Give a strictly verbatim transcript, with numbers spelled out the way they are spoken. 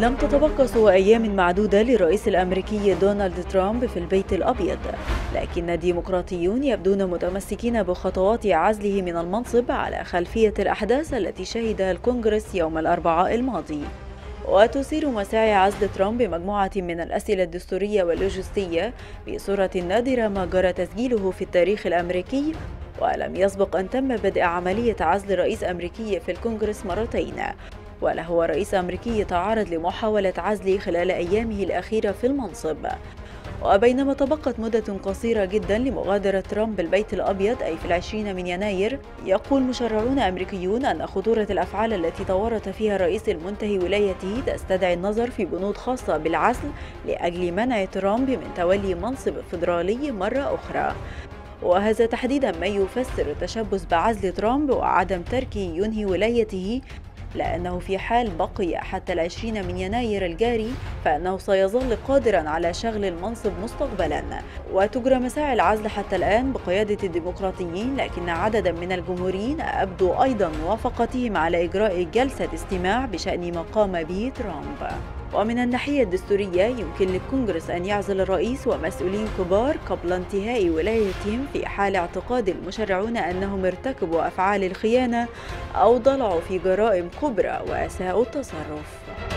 لم تتبقى سوى أيام معدودة للرئيس الأمريكي دونالد ترامب في البيت الأبيض، لكن الديمقراطيون يبدون متمسكين بخطوات عزله من المنصب على خلفية الأحداث التي شهدها الكونجرس يوم الأربعاء الماضي. وتثير مساعي عزل ترامب مجموعة من الأسئلة الدستورية واللوجستية بصورة نادرة ما جرى تسجيله في التاريخ الأمريكي، ولم يسبق أن تم بدء عملية عزل رئيس أمريكي في الكونجرس مرتين، ولهو رئيس أمريكي تعرض لمحاولة عزله خلال أيامه الأخيرة في المنصب. وبينما تبقت مدة قصيرة جدا لمغادرة ترامب البيت الأبيض، أي في العشرين من يناير، يقول مشرعون أمريكيون أن خطورة الأفعال التي تورط فيها الرئيس المنتهي ولايته تستدعي النظر في بنود خاصة بالعزل لأجل منع ترامب من تولي منصب فيدرالي مرة أخرى. وهذا تحديدا ما يفسر التشبث بعزل ترامب وعدم تركه ينهي ولايته، لأنه في حال بقي حتى العشرين من يناير الجاري فإنه سيظل قادرا على شغل المنصب مستقبلا. وتجرى مساعي العزل حتى الآن بقيادة الديمقراطيين، لكن عددا من الجمهوريين أبدوا أيضا موافقتهم على إجراء جلسة استماع بشأن ما قام به ترامب. ومن الناحية الدستورية، يمكن للكونجرس أن يعزل الرئيس ومسؤولين كبار قبل انتهاء ولايتهم في حال اعتقاد المشرعون أنهم ارتكبوا أفعال الخيانة أو ضلعوا في جرائم كبرى وأساءوا التصرف.